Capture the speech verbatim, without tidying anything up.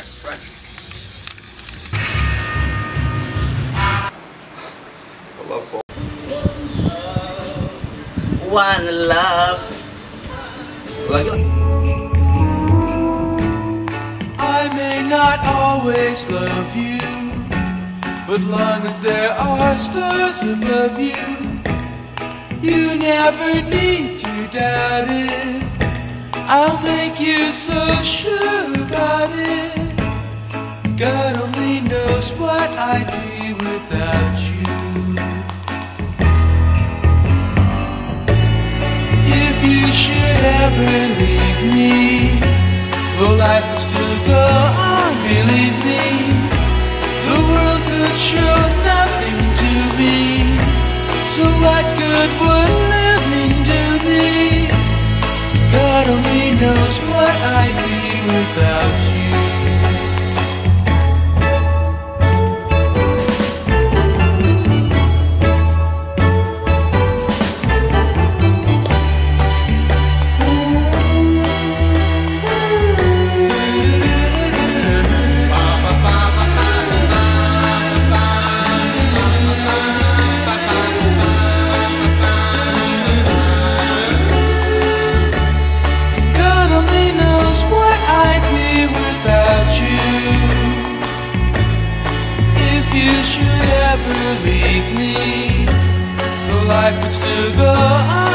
I love Paul. One love. I may not always love you, but long as there are stars above you, you never need to doubt it. I'll make you so sure about it. God only knows what I'd be without you. If you should ever leave me, though life would still go on, believe me, the world could show nothing to me. So what good would living do me? God only knows what I'd be without you. If you should ever leave me, the life would still go on.